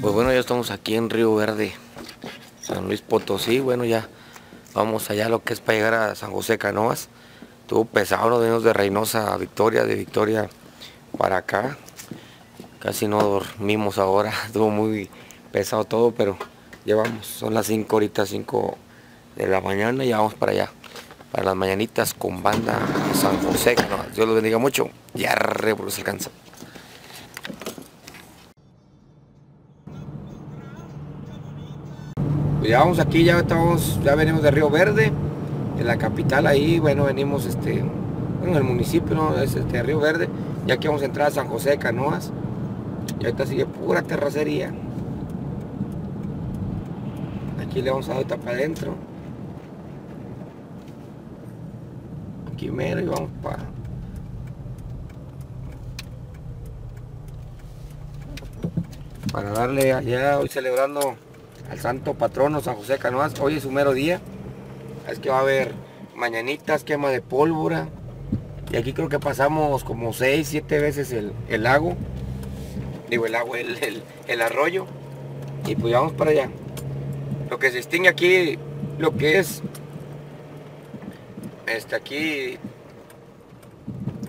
Pues bueno, ya estamos aquí en Río Verde, San Luis Potosí. Bueno, ya vamos allá lo que es para llegar a San José de Canoas. Estuvo pesado, nos venimos de Reynosa a Victoria, de Victoria para acá. Casi no dormimos ahora, estuvo muy pesado todo, pero llevamos, son las 5 ahorita, 5 de la mañana, y ya vamos para allá, para las mañanitas con banda San José de Canoas. Dios los bendiga mucho y arre por los alcanza. Ya vamos aquí, ya venimos de Río Verde, en la capital ahí, bueno, venimos en el municipio, ¿no? Es Río Verde, ya que vamos a entrar a San José de Canoas, y ahorita sigue pura terracería. Aquí le vamos a dar otra para adentro. Aquí mero y vamos para... para darle allá, hoy celebrando al santo patrono San José de Canoas. Hoy es su mero día, es que va a haber mañanitas, quema de pólvora, y aquí creo que pasamos como 6, 7 veces el lago, digo el agua, el arroyo, y pues vamos para allá. Lo que se distingue aquí, lo que es aquí,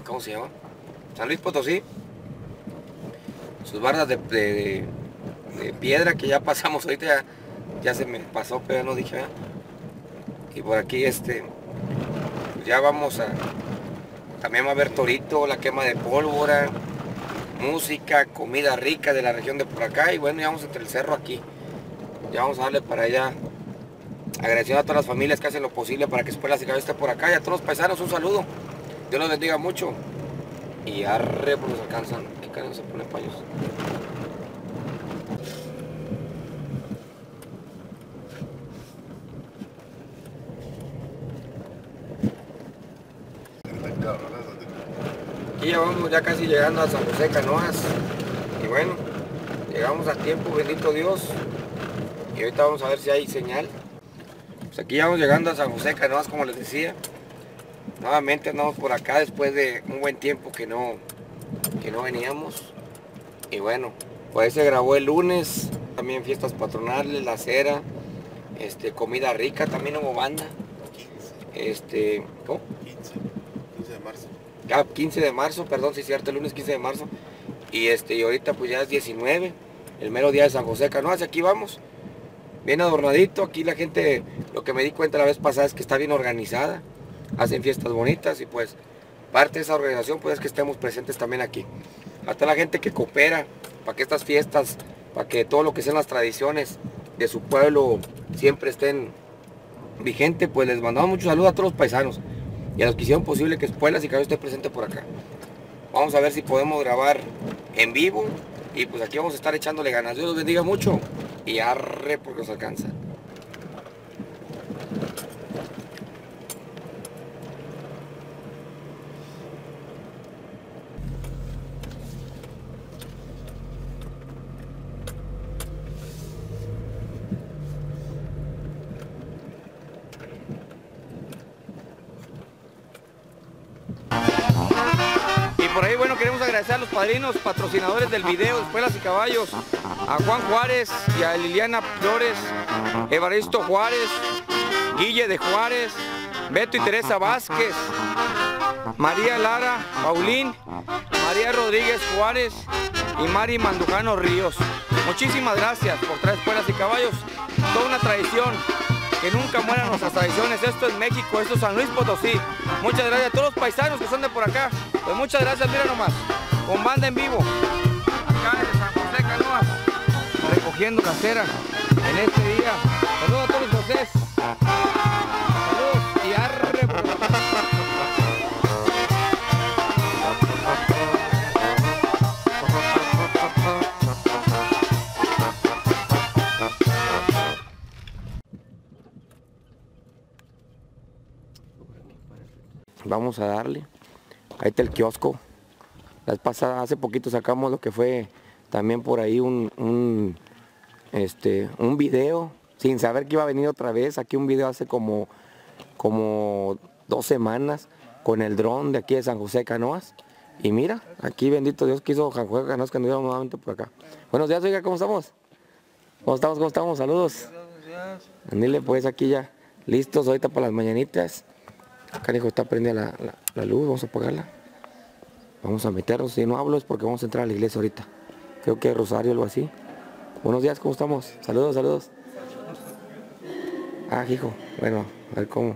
¿cómo se llama? San Luis Potosí, sus bardas de piedra que ya pasamos ahorita, ya se me pasó, pero ya no dije nada. Y por aquí ya vamos a, también va a haber torito, la quema de pólvora, música, comida rica de la región de por acá. Y bueno, ya vamos entre el cerro aquí, ya vamos a darle para allá, agradeciendo a todas las familias que hacen lo posible para que Espuelas y Caballos esté por acá, y a todos los paisanos un saludo, Dios los bendiga mucho y arre por los alcanzan. Que cariño se ponen payos. Aquí ya vamos, ya casi llegando a San José de Canoas, y bueno, llegamos a tiempo, bendito Dios, y ahorita vamos a ver si hay señal. Pues aquí ya vamos llegando a San José de Canoas, como les decía, nuevamente andamos por acá después de un buen tiempo que no veníamos, y bueno, pues ahí se grabó el lunes, también fiestas patronales, la cera, comida rica, también hubo banda, 15. ¿Cómo? 15 de marzo. 15 de marzo, perdón, sí, cierto, el lunes 15 de marzo, y ahorita pues ya es 19, el mero día de San José de Canoas. Aquí vamos, bien adornadito, aquí la gente, lo que me di cuenta la vez pasada es que está bien organizada, hacen fiestas bonitas, y pues parte de esa organización pues es que estemos presentes también aquí, hasta la gente que coopera para que estas fiestas, para que todo lo que sean las tradiciones de su pueblo siempre estén vigentes. Pues les mandamos muchos saludos a todos los paisanos y a los que hicieron posible que Espuelas y Caballos esté presente por acá. Vamos a ver si podemos grabar en vivo, y pues aquí vamos a estar echándole ganas. Dios los bendiga mucho y arre porque nos alcanza. Agradecer a los padrinos patrocinadores del video Espuelas y Caballos, a Juan Juárez y a Liliana Flores, Evaristo Juárez, Guille de Juárez, Beto y Teresa Vázquez, María Lara Paulín, María Rodríguez Juárez y Mari Mandujano Ríos. Muchísimas gracias por traer Espuelas y Caballos, toda una tradición, que nunca mueran nuestras tradiciones. Esto es México, esto es San Luis Potosí. Muchas gracias a todos los paisanos que son de por acá. Pues muchas gracias, mira nomás, con banda en vivo, acá en San José de Canoas, recogiendo la cera en este día. Saludos a todos los Josés. Saludos y arre. vamos a darle. Ahí está el kiosco. La vez pasada, hace poquito sacamos lo que fue también por ahí un video, sin saber que iba a venir otra vez. Aquí un video hace como 2 semanas con el dron de aquí de San José de Canoas. Y mira, aquí bendito Dios quiso Juan Juárez Canoas que anduviéramos nuevamente por acá. Buenos días, oiga, ¿cómo estamos? ¿Cómo estamos? Saludos. Andile pues aquí ya listos ahorita para las mañanitas. Acá hijo está prendida la luz, vamos a apagarla. Vamos a meternos, si no hablo es porque vamos a entrar a la iglesia ahorita. Creo que es rosario o algo así. Buenos días, ¿cómo estamos? Saludos. Ah, hijo, bueno, a ver cómo.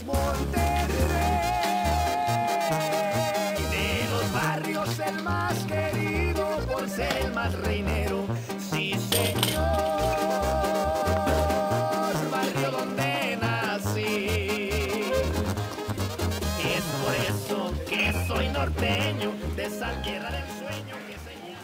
es Monterrey. De los barrios el más querido por ser el más reinero. Sí, señor, barrio donde nací. Es por eso que soy norteño de esa tierra del sueño que se llama.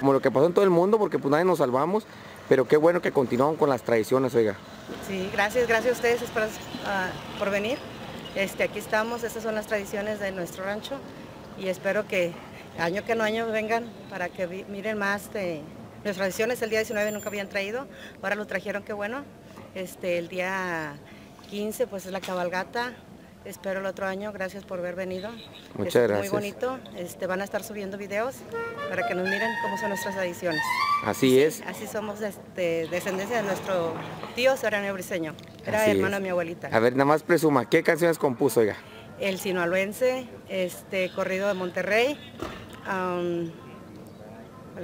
como lo que pasó en todo el mundo, porque pues nadie nos salvamos, pero qué bueno que continuaron con las tradiciones, oiga. Sí, gracias a ustedes por venir. Aquí estamos, estas son las tradiciones de nuestro rancho y espero que año que no año vengan para que miren más de nuestras tradiciones. El día 19 nunca habían traído, ahora lo trajeron, qué bueno. El día 15 pues es la cabalgata. Espero el otro año, gracias por haber venido. Muchas gracias. Muy bonito, van a estar subiendo videos para que nos miren cómo son nuestras tradiciones. Así sí, es. Así somos descendencia de nuestro tío Serrano Briseño, era hermano de mi abuelita. A ver, nada más presuma, ¿qué canciones compuso, oiga? El sinaloense, corrido de Monterrey, ¿cuál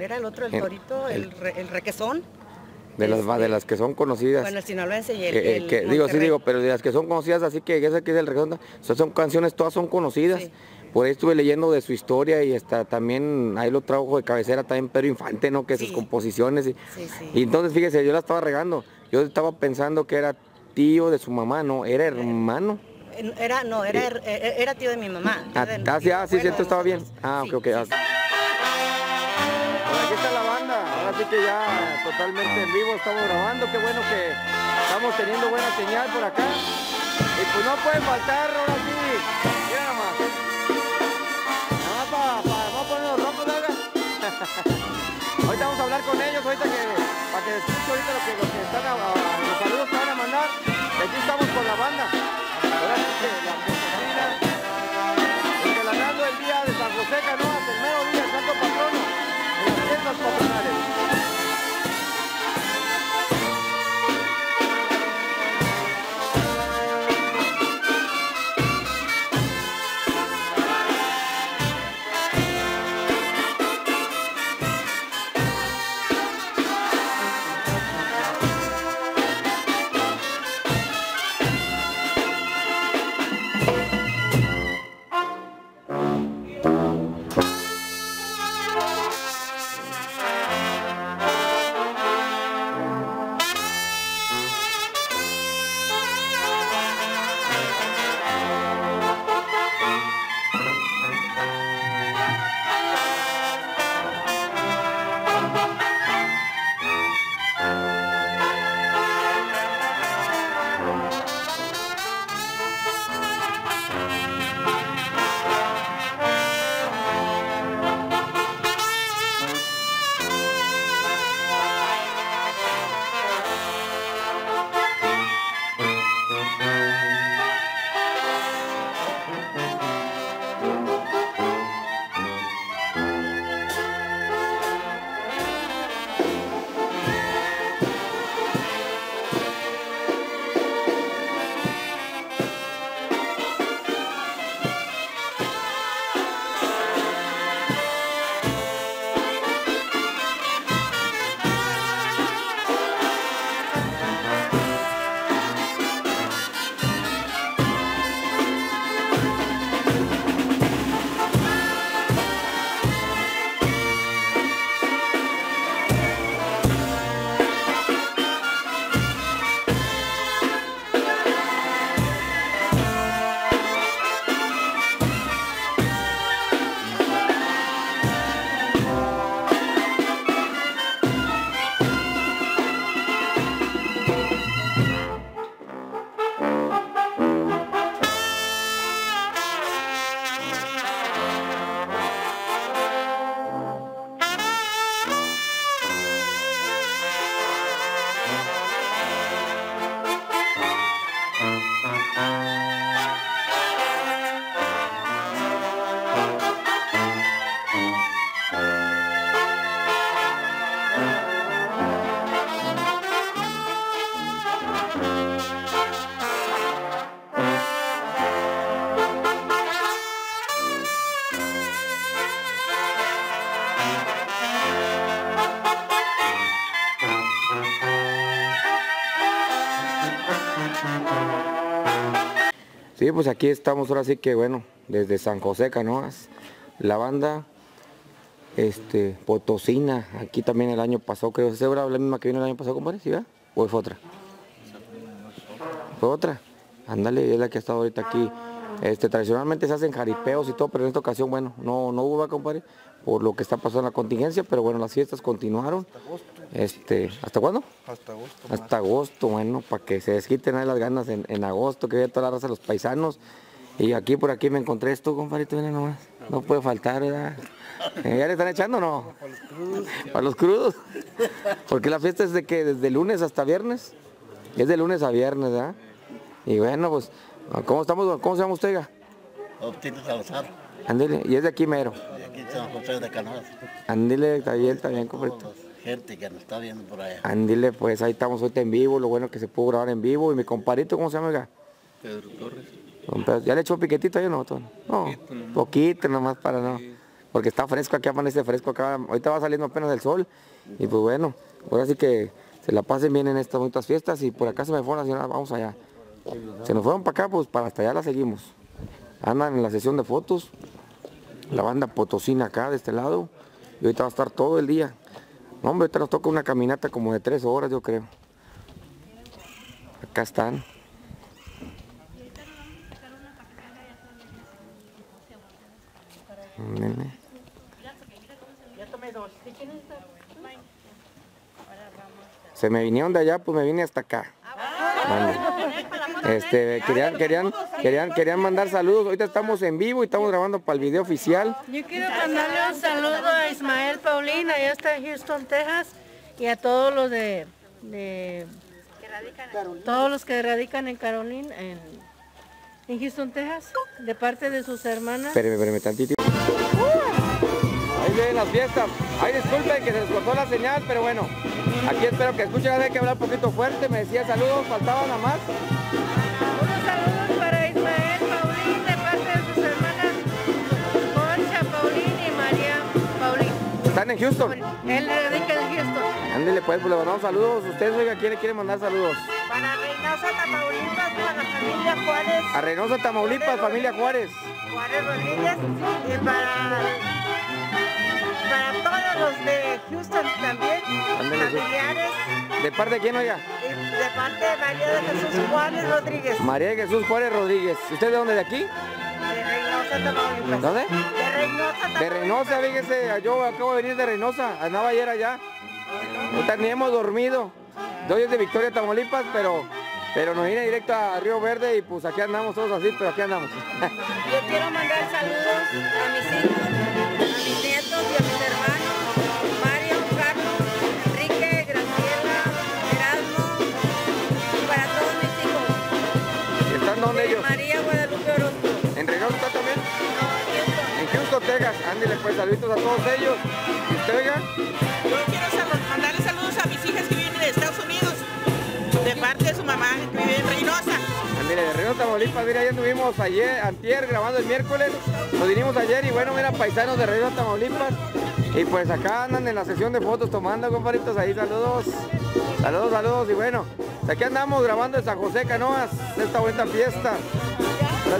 era el otro? El torito, el requesón. De las que son conocidas. Bueno, el sinaloense y el que, digo, sí, digo, pero de las que son conocidas, así que esa que es el reggaetón, son canciones, todas son conocidas. Sí. Por ahí estuve leyendo de su historia y hasta también, ahí lo trajo de cabecera también Pedro Infante, ¿no? Que sí. Sus composiciones. Y, sí, sí. Y entonces, fíjese, yo la estaba regando. Yo estaba pensando que era tío de su mamá, ¿no? Era hermano. Era tío de mi mamá. Sí, cierto, estaba bien. Ah, ok, ok. Sí. Aquí está la banda, ahora sí que ya totalmente en vivo estamos grabando, qué bueno que estamos teniendo buena señal por acá. Y pues no puede faltar, ahora sí, mira nomás. Vamos a poner los rompos, ¿no? Ahorita vamos a hablar con ellos, ahorita para que escuchen ahorita lo que están los saludos que van a mandar. Aquí estamos con la banda. Ahora sí que la Catalina, declarando el día de San José de Canoas, el mero día del Santo Patrono. Sí, pues aquí estamos ahora sí que, bueno, desde San José de Canoas, la banda potosina, aquí también el año pasado, creo, ¿se era la misma que vino el año pasado, compadre? ¿Sí, verdad? ¿O fue otra? ¿Fue otra? Ándale, es la que ha estado ahorita aquí. Tradicionalmente se hacen jaripeos y todo, pero en esta ocasión, bueno, no hubo, compadre, por lo que está pasando en la contingencia, pero bueno, las fiestas continuaron. Hasta agosto. ¿Hasta cuándo? Hasta agosto. Hasta agosto, bueno, para que se desquiten ahí las ganas en agosto, que vea toda la raza de los paisanos. Y aquí por aquí me encontré esto, compadrito, miren nomás. No puede faltar, ¿verdad? ¿Ya le están echando o no? Para los crudos. Para los crudos. Porque la fiesta es de que desde lunes hasta viernes. Es de lunes a viernes, ¿verdad? Y bueno, pues, ¿cómo estamos? ¿Cómo se llama usted, ya? Agustín Salazar. Andile, y es de aquí mero. De aquí San José de Canoas. Andile, está bien, compadrito. Gente que nos está viendo por allá. Andile, pues ahí estamos ahorita en vivo, lo bueno que se pudo grabar en vivo. Y mi compadrito, ¿cómo se llama, ya? Pedro Torres. ¿Ya le echó piquetito ahí o no? No, poquito nomás para no. Porque está fresco, aquí amanece fresco, acá ahorita va saliendo apenas el sol. Y pues bueno, ahora sí que se la pasen bien en estas bonitas fiestas. Y por acá se me fueron las señoras, vamos allá. Se nos fueron para acá, pues para hasta allá la seguimos. Andan en la sesión de fotos, la banda potosina acá de este lado. Y ahorita va a estar todo el día. No, hombre, ahorita nos toca una caminata como de 3 horas, yo creo. Acá están. Se me vinieron de allá, pues me vine hasta acá. Vale. Querían mandar saludos. Ahorita estamos en vivo y estamos grabando para el video oficial. Yo quiero mandarle un saludo a Ismael Paulina, allá está en Houston, Texas, y a todos los que radican en Carolina, en Houston, Texas, de parte de sus hermanas. Espérame tantito. Ahí vienen las fiestas. Ay, disculpen que se les cortó la señal, pero bueno. Aquí espero que escuchen, hay que hablar un poquito fuerte, me decía saludos, faltaba nada más. Unos saludos para Ismael Paulín de parte de sus hermanas Concha Paulín y María Paulín. ¿Están en Houston? Él radica en Houston. Ándele pues, le mandamos saludos. Ustedes, oiga, ¿quién le quiere mandar saludos? Para Reynosa, Tamaulipas, para la familia Juárez. A Reynosa, Tamaulipas, familia Juárez. Juárez Rodríguez y para todos los de Houston también, familiares. ¿De parte de quién, oiga? De parte de María de Jesús Juárez Rodríguez. María de Jesús Juárez Rodríguez. ¿Usted de dónde, de aquí? De Reynosa, Tamaulipas. ¿Dónde? De Reynosa, Tamaulipas. De Reynosa, fíjese, yo acabo de venir de Reynosa, andaba ayer allá. Ahorita ni hemos dormido. Yo soy de Victoria, Tamaulipas, pero nos vine directo a Río Verde y pues aquí andamos todos así, pero aquí andamos. Yo quiero mandar saludos a mis hijos, a mis nietos y a mis hermanos. Mario, Carlos, Enrique, Graciela, Erasmo, y para todos mis hijos. ¿Están donde ellos? María Guadalupe Orozco. ¿En Reynosa está también? No, en Houston. En Houston, Texas. Ándale pues, saluditos a todos ellos. ¿Y usted, oiga? Yo quiero mandarle saludos a mis hijas que vienen de Estados Unidos, de parte de su mamá que vive en Reynosa. Mire, de Reynosa, Tamaulipas, mira, ya estuvimos ayer, antier, grabando el miércoles, nos vinimos ayer y bueno, mira, paisanos de Reynosa, Tamaulipas, y pues acá andan en la sesión de fotos tomando, compadritos, ahí, saludos, saludos, saludos, y bueno, aquí andamos grabando en San José Canoas, esta bonita fiesta,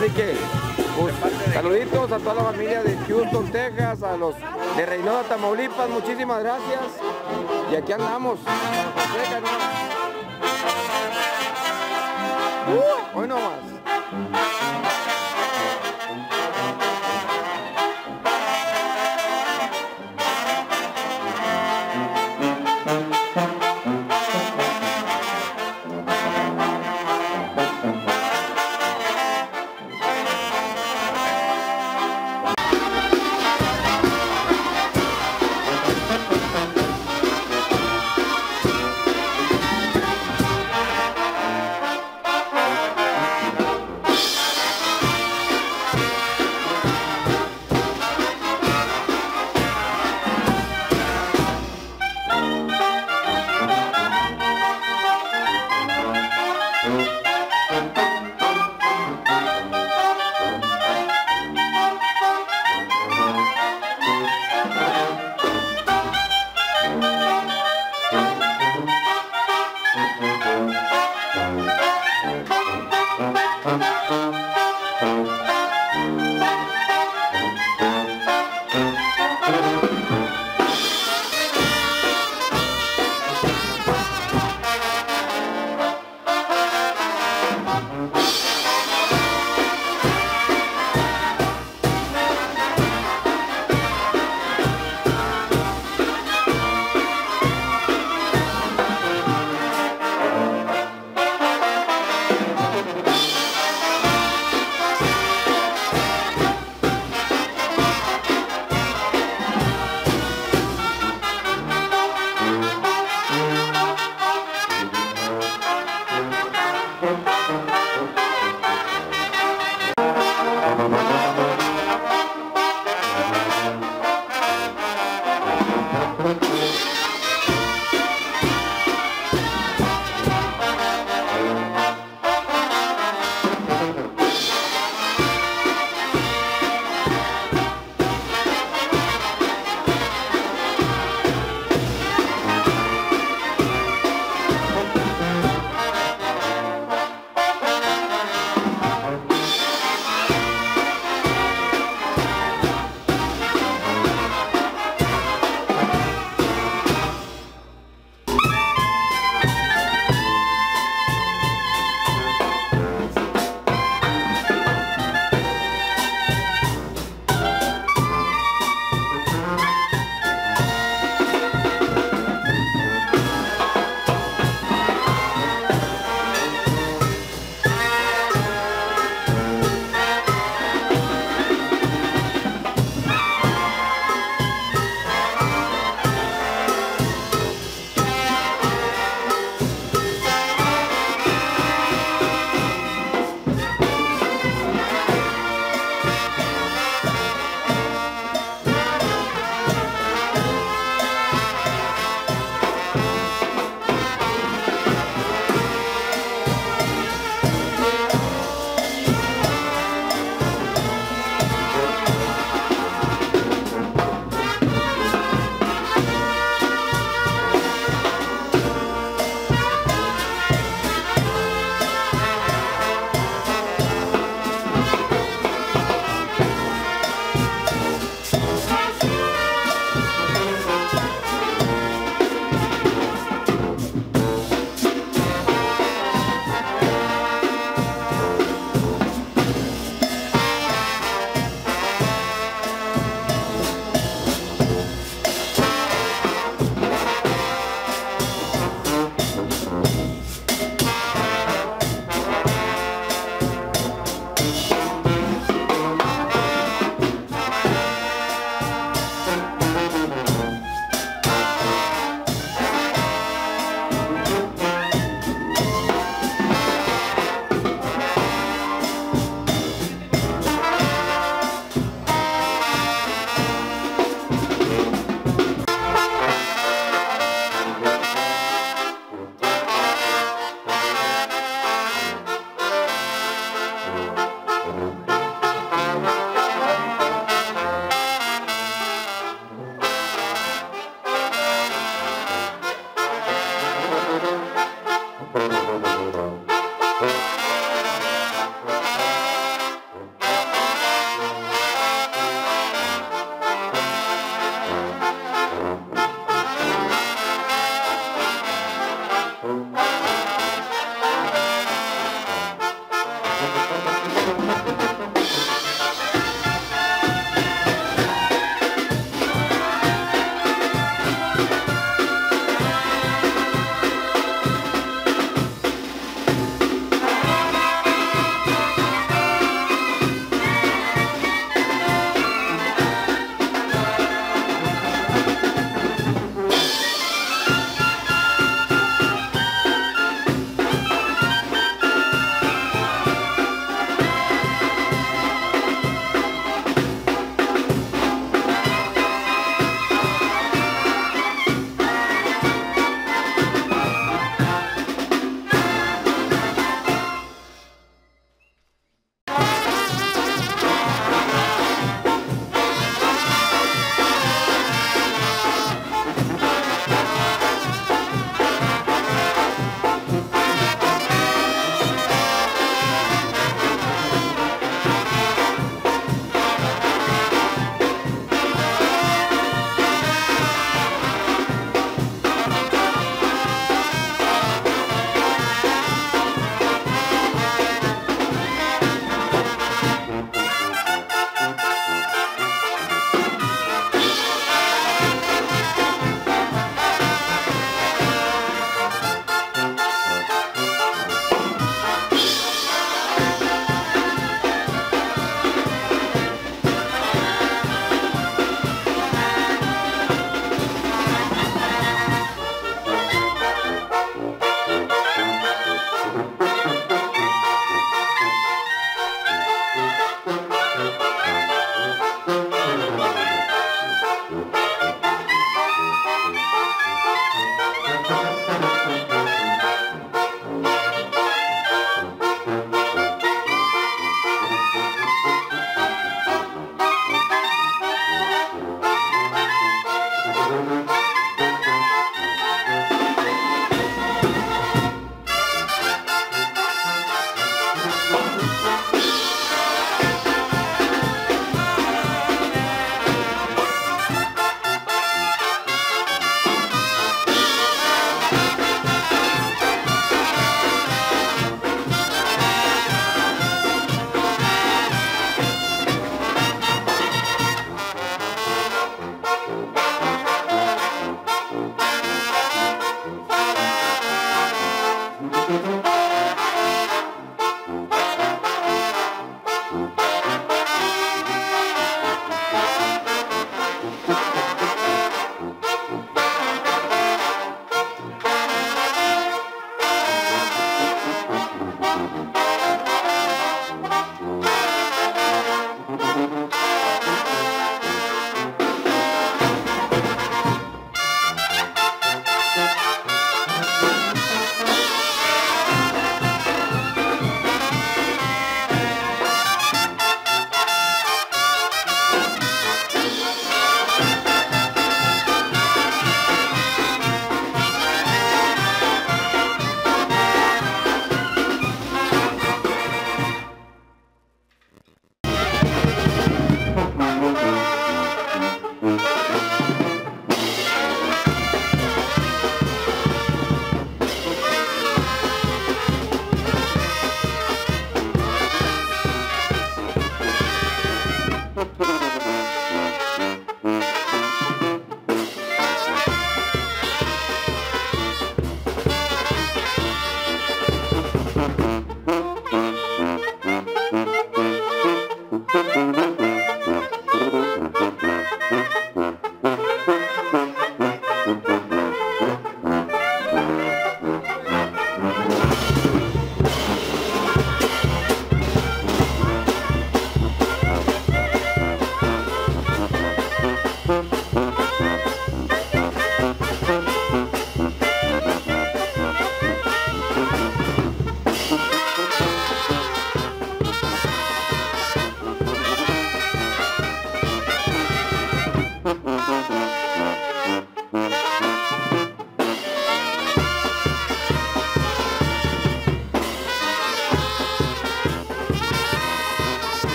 así que, pues, saluditos a toda la familia de Houston, Texas, a los de Reynosa, Tamaulipas, muchísimas gracias, y aquí andamos, San José Canoas. Hoy no más.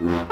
Vamos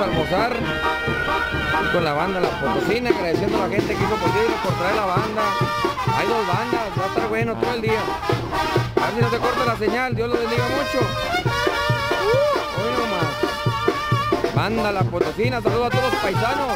a almorzar con la banda La Potosina, agradeciendo a la gente que hizo posible por traer la banda. Hay dos bandas, va a estar bueno todo el día. A ver si no se corta la señal, Dios lo bendiga mucho. Hoy nomás. Banda La Potosina, saludos a todos los paisanos.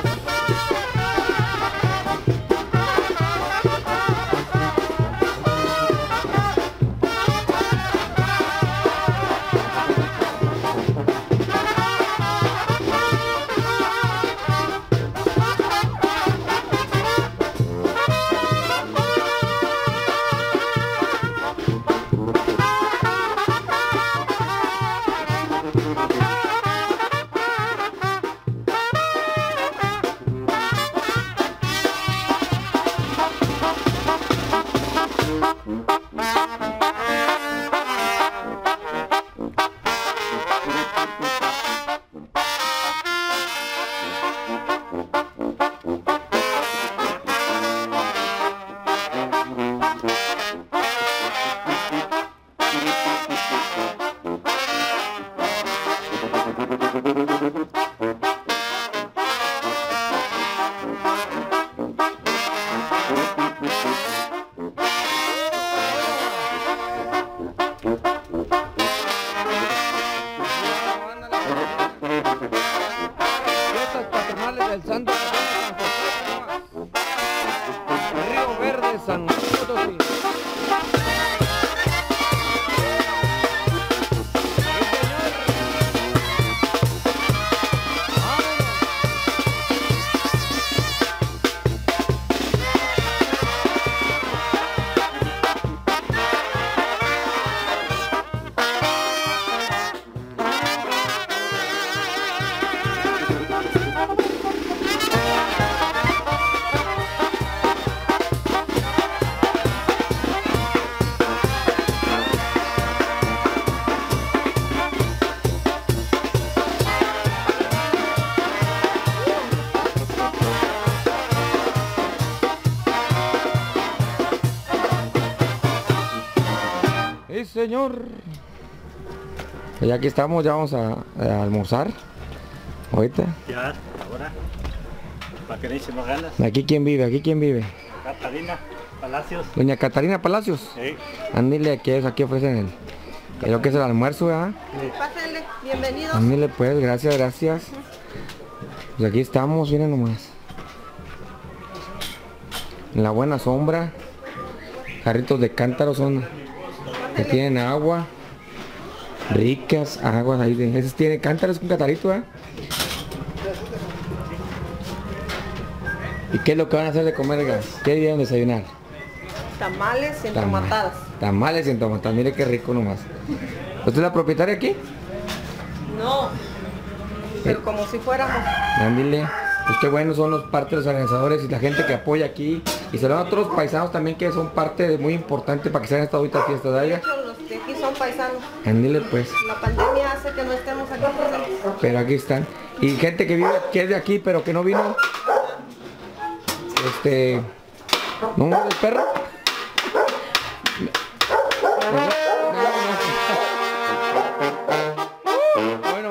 Sí, señor. Ya aquí estamos, ya vamos a almorzar. Ahorita. Ya, ahora. Para que le echemos ganas. Aquí quién vive, aquí quién vive. Catalina Palacios. Doña Catalina Palacios. Sí. Andile, que es, aquí ofrecen el... Creo que es el almuerzo, ¿verdad? Sí. Pásenle, bienvenidos. Ándale pues, gracias, gracias. Pues aquí estamos, miren nomás. En la buena sombra. Jarritos de cántaro son. Que tienen agua. Ricas aguas ahí. De, esos tienen cántaros con catarito, ¿verdad? ¿Y qué es lo que van a hacer de comer, gas? ¿Qué debieron desayunar? Tamales en tomatadas. Tamales en tomatadas, mire qué rico nomás. ¿Usted es la propietaria aquí? No, pero como si fuéramos. Ándale, pues qué buenos son los parte de los organizadores y la gente que apoya aquí. Y se lo dan a todos los paisanos también que son parte de, muy importante para que se hagan esta bonita fiesta de allá. Los que aquí son paisanos. Ándale pues. La pandemia hace que no estemos aquí presentes. Pero aquí están. Y gente que vive, que es de aquí pero que no vino. ¿No muere el perro? Bueno,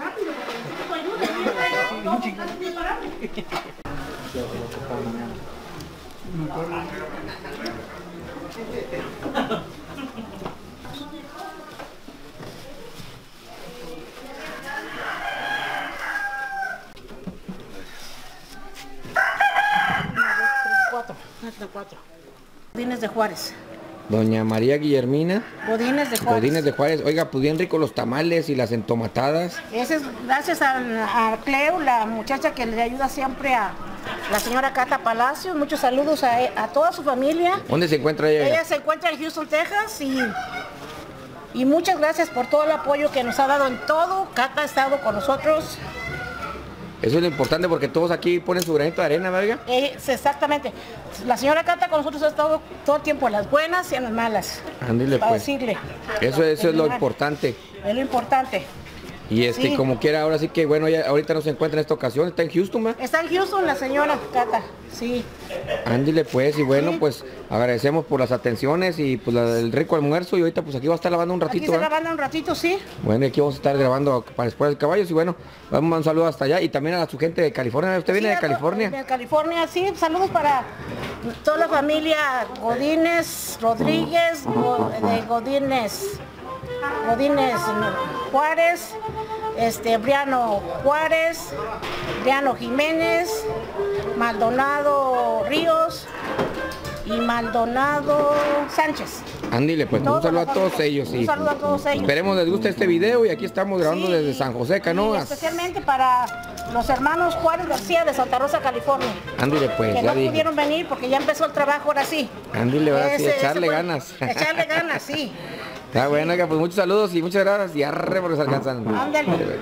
rápido, porque necesito tu ayuda. Godines de Juárez. Doña María Guillermina. Godines de Juárez. Godines de Juárez. Oiga, pues bien rico los tamales y las entomatadas. Ese es gracias a Cleo, la muchacha que le ayuda siempre a la señora Cata Palacios. Muchos saludos a toda su familia. ¿Dónde se encuentra ella? Ella se encuentra en Houston, Texas. Y muchas gracias por todo el apoyo que nos ha dado en todo. Cata ha estado con nosotros. Eso es lo importante porque todos aquí ponen su granito de arena, ¿verdad? Exactamente. La señora Cata con nosotros ha estado todo el tiempo en las buenas y en las malas. Ándale, para pues. Decirle. Eso es lo importante. Es lo importante. Y sí. Como quiera, ahora sí que bueno, ella ahorita no se encuentra en esta ocasión, está en Houston, ¿verdad? Está en Houston la señora Cata, sí. Ándale pues, y bueno, sí. Pues agradecemos por las atenciones y pues el rico almuerzo, y ahorita pues aquí va a estar lavando un ratito. Aquí está lavando un ratito, sí. Bueno, y aquí vamos a estar grabando para Espuelas y Caballos, y bueno, vamos a un saludo hasta allá, y también a su gente de California. ¿Usted viene de California? De California, sí, saludos para toda la familia Godínez, Rodríguez, de Godínez Juárez, Briano Juárez, Briano Jiménez, Maldonado Ríos y Maldonado Sánchez. Ándale, pues un saludo a todos ellos. Un saludo a todos ellos. Esperemos les guste este video, y aquí estamos grabando desde San José de Canoas. Especialmente para los hermanos Juárez García de Santa Rosa, California. Ándale pues. Que ya no pudieron venir porque ya empezó el trabajo, ahora sí. Ándale, ahora sí, echarle ganas. Echarle ganas, sí. Está bueno, pues muchos saludos y muchas gracias, y arre porque se alcanzan. Ándale.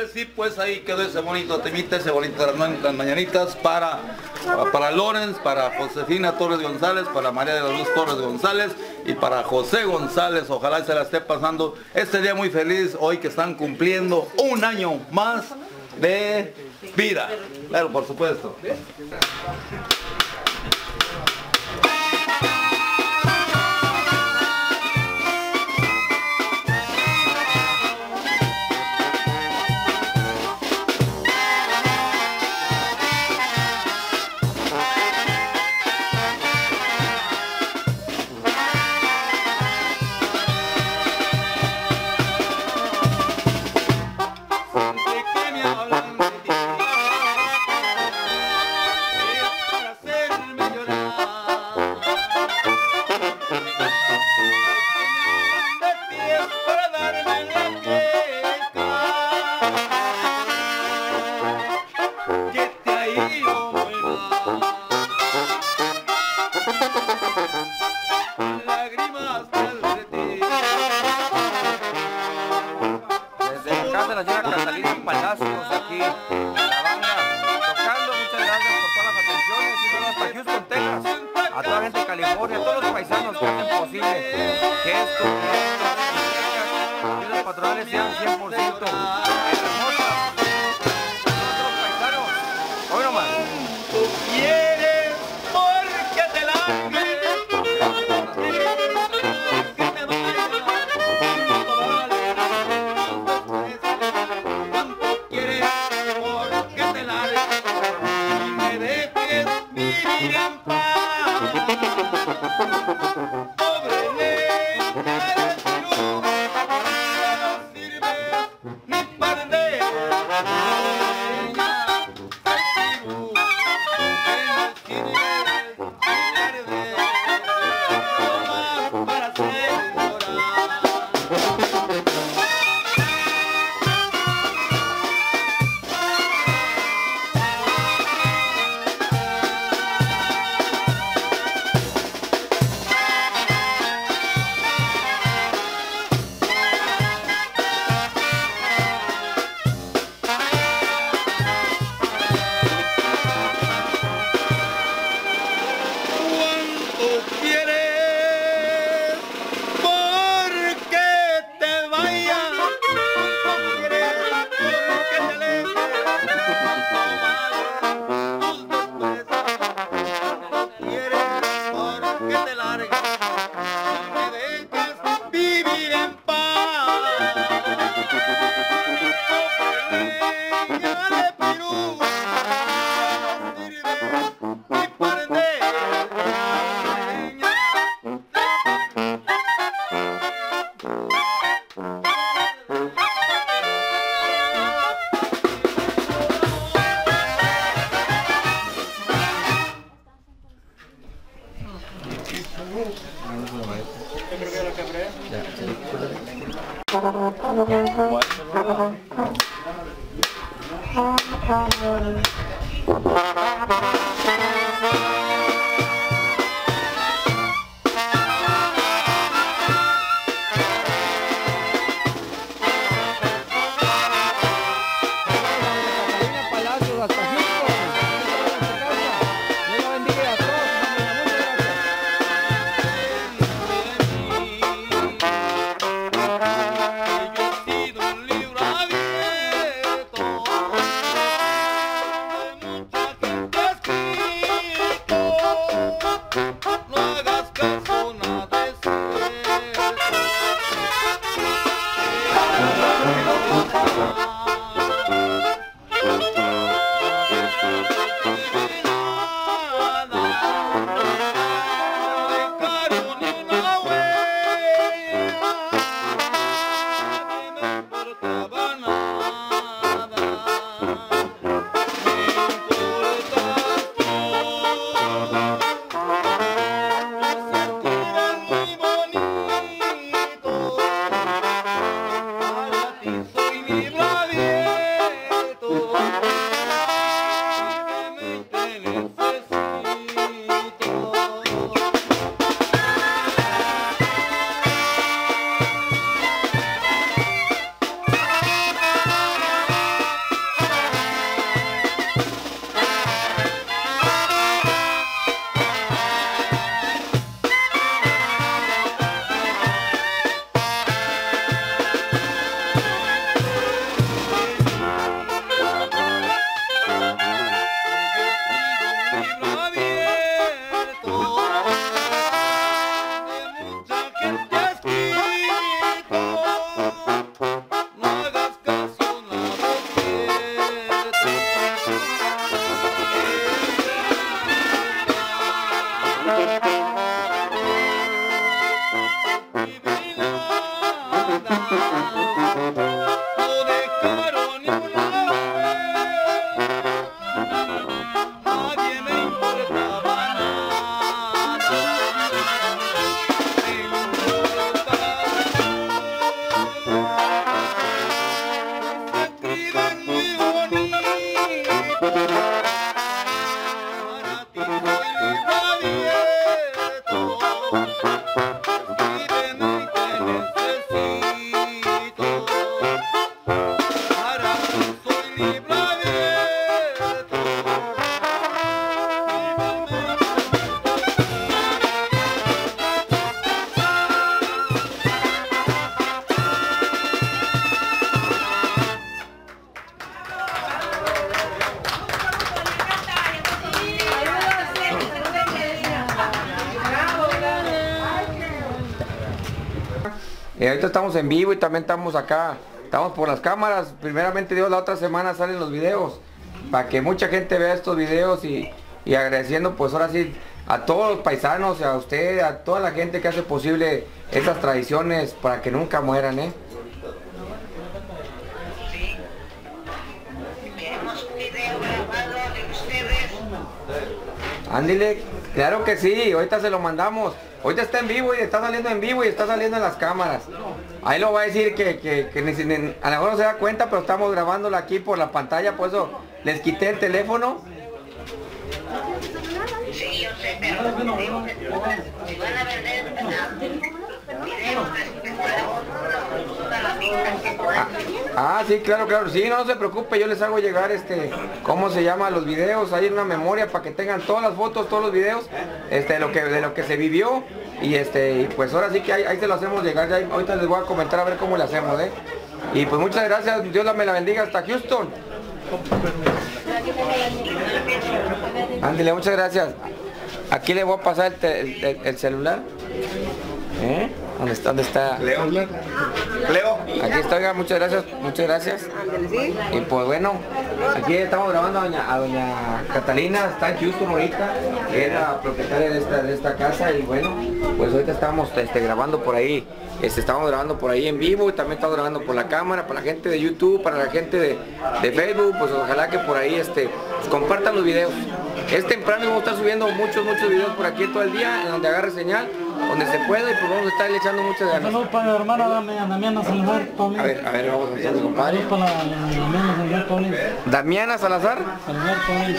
Señores, sí, pues ahí quedó ese bonito temita, ese bonito Hernán, las mañanitas para Lorenz, para Josefina Torres González, para María de la Luz Torres González y para José González. Ojalá se la esté pasando este día muy feliz, hoy que están cumpliendo un año más de vida. Claro, por supuesto. Ahorita estamos en vivo y también estamos acá, estamos por las cámaras. Primeramente Dios, la otra semana salen los videos, para que mucha gente vea estos videos y agradeciendo pues ahora sí a todos los paisanos, a usted, a toda la gente que hace posible estas tradiciones para que nunca mueran, ¿eh? Sí. Tenemos un video grabado de ustedes. Ándile, claro que sí, ahorita se lo mandamos. Ahorita está en vivo y está saliendo en vivo y está saliendo en las cámaras. Ahí lo va a decir que a lo mejor no se da cuenta, pero estamos grabándola aquí por la pantalla, por eso les quité el teléfono. Sí, yo sé, pero digo que si van a vender videos de sí, claro, sí, no se preocupe, yo les hago llegar ¿cómo se llama? Los videos, hay una memoria para que tengan todas las fotos, todos los videos, de lo que se vivió y pues ahora sí que ahí se lo hacemos llegar, ya, ahorita les voy a comentar a ver cómo le hacemos, Y pues muchas gracias, Dios me la bendiga hasta Houston. Ándale, muchas gracias. Aquí le voy a pasar el celular. ¿Dónde está? Leo. Aquí está, oiga, muchas gracias. Y pues bueno, aquí estamos grabando a doña Catalina, está en Houston ahorita, que es la propietaria de esta casa y bueno, pues ahorita estamos grabando por ahí. Estamos grabando por ahí en vivo y también estamos grabando por la cámara, para la gente de YouTube, para la gente de Facebook, pues ojalá que por ahí compartan los videos. Es temprano y vamos a estar subiendo muchos videos por aquí todo el día, en donde agarre señal, donde se pueda y pues vamos a estar echando muchas ganas. Saludos para la hermana Damiana Salazar, Paulín. A ver, vamos a empezar, compadre. Saludos para Damiana Salazar, Paulín. ¿Damiana Salazar? Salazar, Paulín.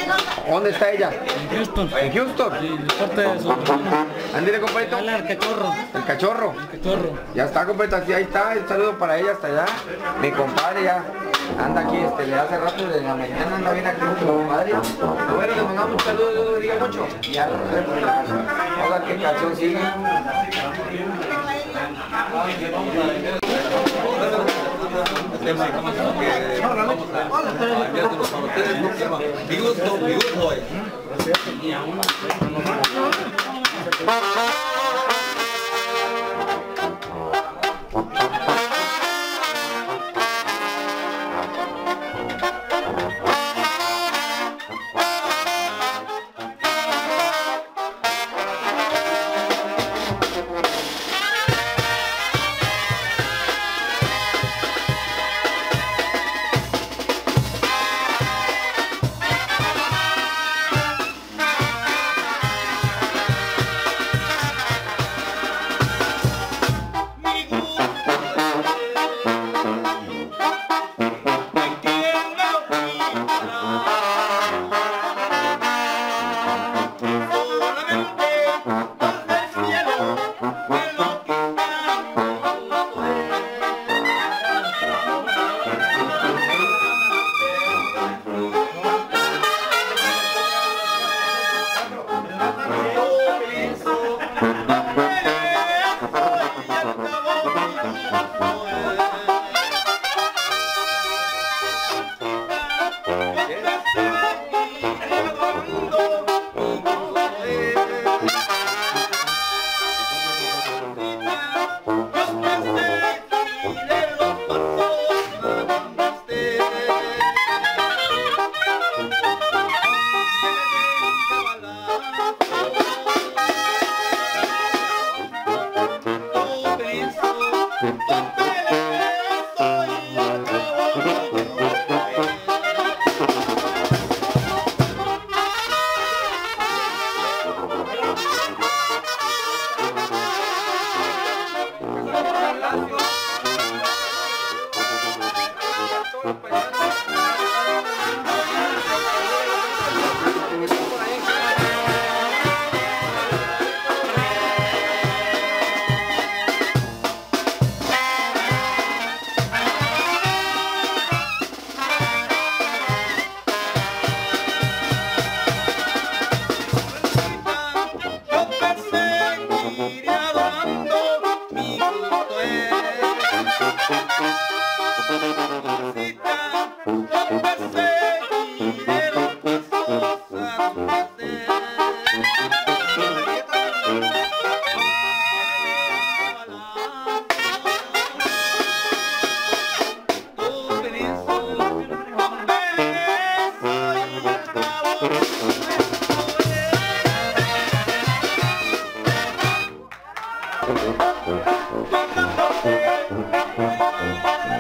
¿Dónde está ella? En Houston. ¿En Houston? Sí, de parte de su hermana. Ándale, compadrito. El cachorro. ¿El cachorro? El cachorro. Ya está, compadre, así ahí está, un saludo para ella hasta allá. Mi compadre ya anda aquí, le hace rato de la mañana, anda bien aquí con mi compadre. Bueno, le mandamos un saludo, yo le digo mucho. Ya lo sé por la casa. Ahora qué canción sigue.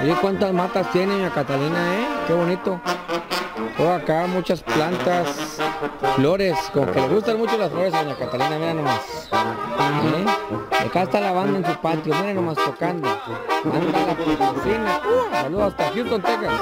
Oye, cuántas matas tiene doña Catalina, ¿eh? Qué bonito. Todo acá, muchas plantas, flores. Como que le gustan mucho las flores a doña Catalina, mira nomás. ¿Eh? Acá está la banda en su patio, mira nomás tocando. Anda la piscina. Saludos hasta Houston, Texas.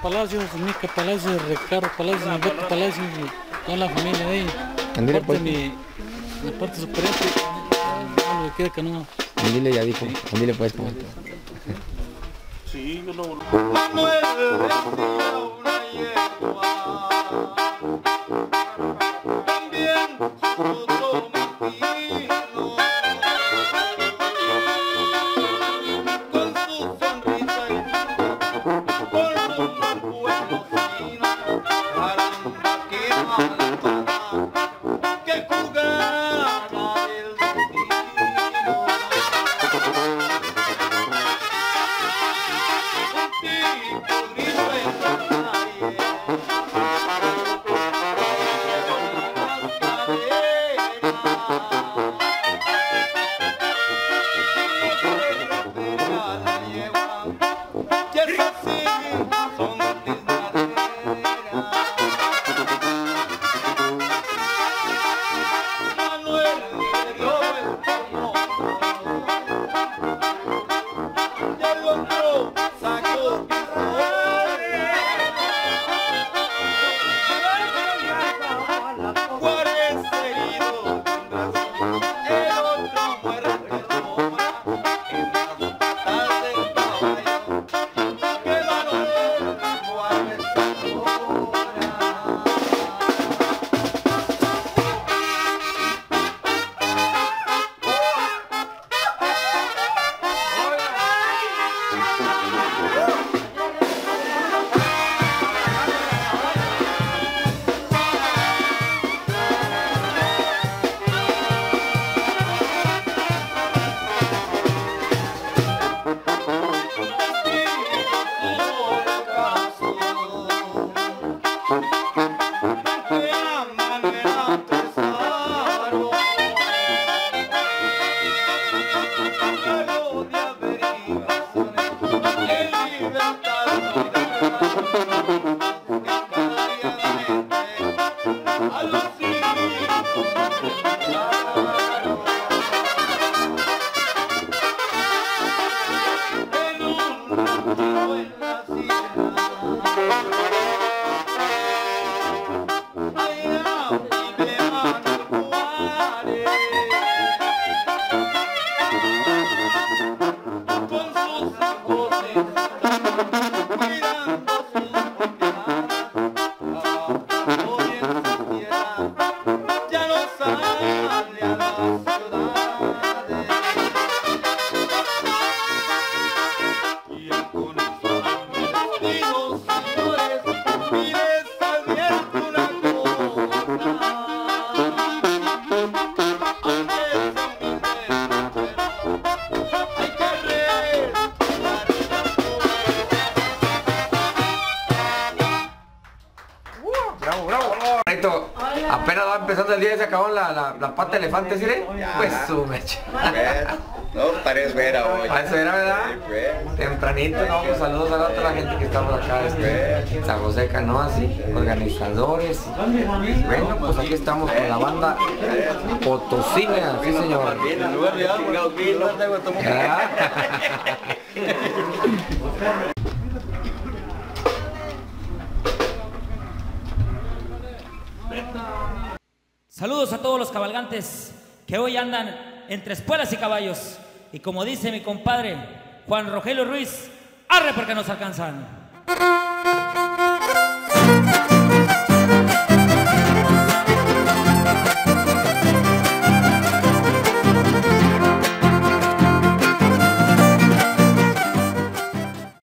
Palacios, Mica Palacios, Ricardo Palacios, Beto Palacios, toda la familia de ellos. Andile pues. La parte superiente, no le queda que no. Andile ya dijo, andile pues. Sí, yo lo... empezando el día se acabó la pata de elefante, ¿sí? Pues su mecha. No, parece vera hoy. Parece vera, ¿verdad? Tempranito, ¿no? Pues saludos a toda la gente que estamos acá, San José de Canoas, ¿sí? Organizadores. Bueno, pues aquí estamos con la banda potosina, sí señor. Saludos a todos los cabalgantes que hoy andan entre espuelas y caballos. Y como dice mi compadre Juan Rogelio Ruiz, arre porque nos alcanzan.